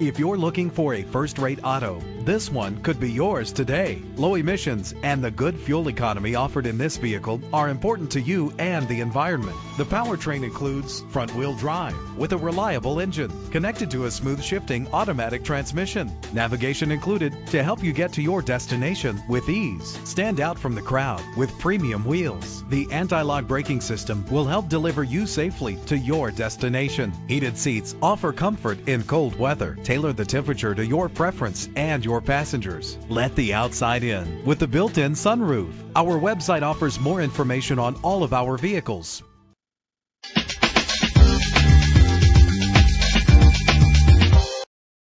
If you're looking for a first-rate auto, this one could be yours today. Low emissions and the good fuel economy offered in this vehicle are important to you and the environment. The powertrain includes front-wheel drive with a reliable engine connected to a smooth shifting automatic transmission. Navigation included to help you get to your destination with ease. Stand out from the crowd with premium wheels. The anti-lock braking system will help deliver you safely to your destination. Heated seats offer comfort in cold weather. Tailor the temperature to your preference and your passengers. Let the outside in with the built-in sunroof. Our website offers more information on all of our vehicles.